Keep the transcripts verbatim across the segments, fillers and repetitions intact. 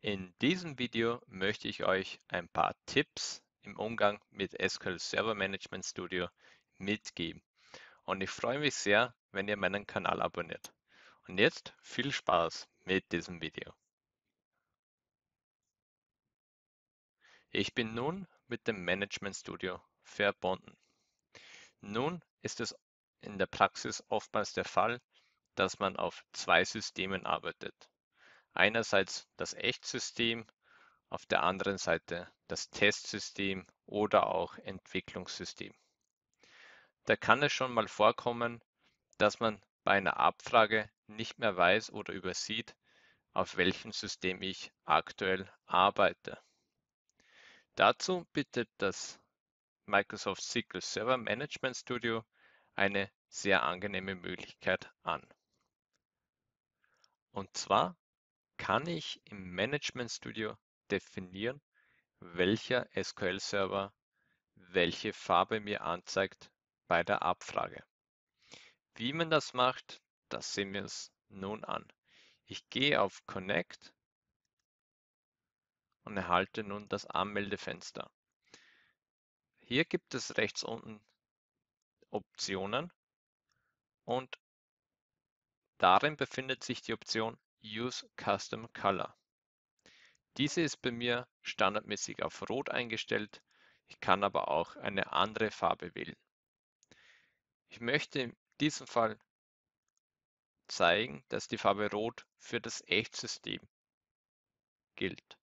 In diesem Video möchte ich euch ein paar Tipps im Umgang mit S Q L Server Management Studio mitgeben. Und ich freue mich sehr, wenn ihr meinen Kanal abonniert. Und jetzt viel Spaß mit diesem Video. Ich bin nun mit dem Management Studio verbunden. Nun ist es in der Praxis oftmals der Fall, dass man auf zwei Systemen arbeitet. Einerseits das Echtsystem, auf der anderen Seite das Testsystem oder auch Entwicklungssystem. Da kann es schon mal vorkommen, dass man bei einer Abfrage nicht mehr weiß oder übersieht, auf welchem System ich aktuell arbeite. Dazu bietet das Microsoft S Q L Server Management Studio eine sehr angenehme Möglichkeit an. Und zwar kann ich im Management Studio definieren, welcher S Q L Server welche Farbe mir anzeigt bei der Abfrage. Wie man das macht, das sehen wir uns nun an. Ich gehe auf Connect und erhalte nun das Anmeldefenster. Hier gibt es rechts unten Optionen und darin befindet sich die Option Use Custom Color. Diese ist bei mir standardmäßig auf Rot eingestellt. Ich kann aber auch eine andere Farbe wählen. Ich möchte in diesem Fall zeigen, dass die Farbe Rot für das Echtsystem gilt.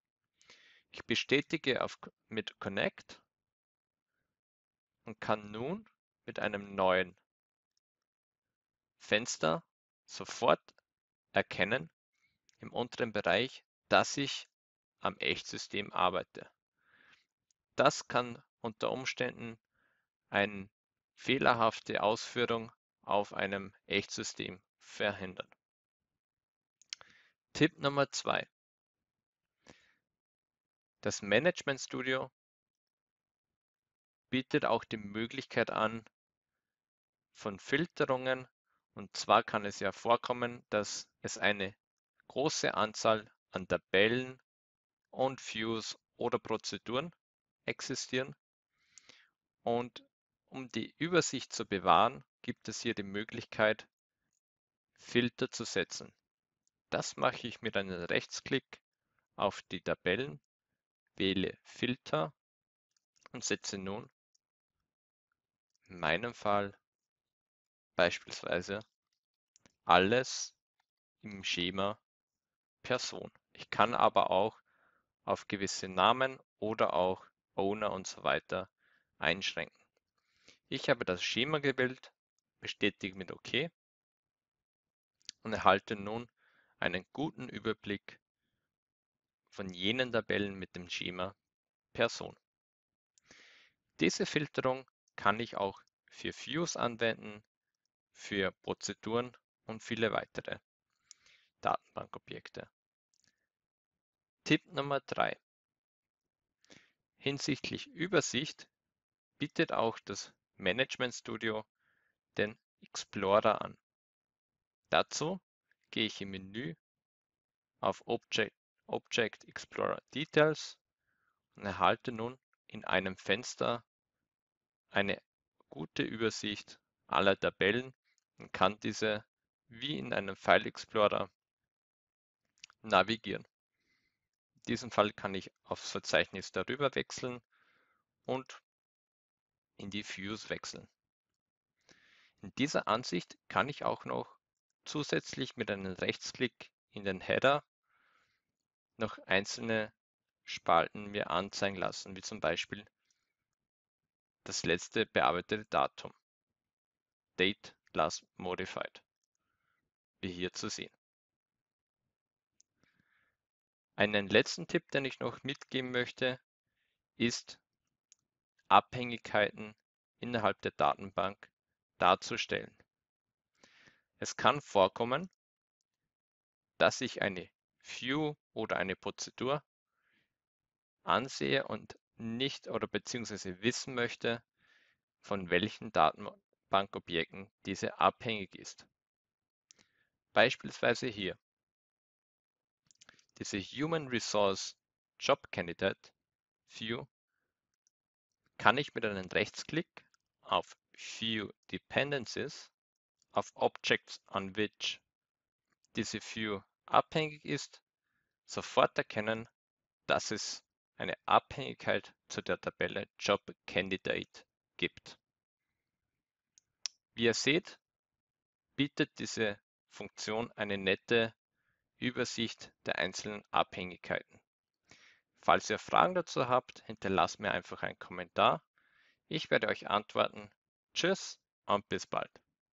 Ich bestätige auf, mit Connect und kann nun mit einem neuen Fenster sofort erkennen, im unteren Bereich, dass ich am Echtsystem arbeite. Das kann unter Umständen eine fehlerhafte Ausführung auf einem Echtsystem verhindern. Tipp Nummer zwei. Das Management Studio bietet auch die Möglichkeit an von Filterungen, und zwar kann es ja vorkommen, dass es eine große Anzahl an Tabellen und Views oder Prozeduren existieren. Und um die Übersicht zu bewahren, gibt es hier die Möglichkeit, Filter zu setzen. Das mache ich mit einem Rechtsklick auf die Tabellen, wähle Filter und setze nun in meinem Fall beispielsweise alles im Schema Person. Ich kann aber auch auf gewisse Namen oder auch Owner und so weiter einschränken. Ich habe das Schema gewählt, bestätige mit OK und erhalte nun einen guten Überblick von jenen Tabellen mit dem Schema Person. Diese Filterung kann ich auch für Views anwenden, für Prozeduren und viele weitere Datenbankobjekte. Tipp Nummer drei. Hinsichtlich Übersicht bietet auch das Management Studio den Explorer an. Dazu gehe ich im Menü auf Object, Object Explorer Details und erhalte nun in einem Fenster eine gute Übersicht aller Tabellen und kann diese wie in einem File Explorer navigieren. In diesem Fall kann ich aufs Verzeichnis darüber wechseln und in die Views wechseln. In dieser Ansicht kann ich auch noch zusätzlich mit einem Rechtsklick in den Header noch einzelne Spalten mir anzeigen lassen, wie zum Beispiel das letzte bearbeitete Datum, Date Last Modified, wie hier zu sehen. Einen letzten Tipp, den ich noch mitgeben möchte, ist Abhängigkeiten innerhalb der Datenbank darzustellen. Es kann vorkommen, dass ich eine View oder eine Prozedur ansehe und nicht oder beziehungsweise wissen möchte, von welchen Datenbankobjekten diese abhängig ist. Beispielsweise hier. diese Human Resource Job Candidate View kann ich mit einem Rechtsklick auf View Dependencies, auf Objects on which diese View abhängig ist, sofort erkennen, dass es eine Abhängigkeit zu der Tabelle Job Candidate gibt. Wie ihr seht, bietet diese Funktion eine nette Übersicht der einzelnen Abhängigkeiten. Falls ihr Fragen dazu habt, hinterlasst mir einfach einen Kommentar. Ich werde euch antworten. Tschüss und bis bald.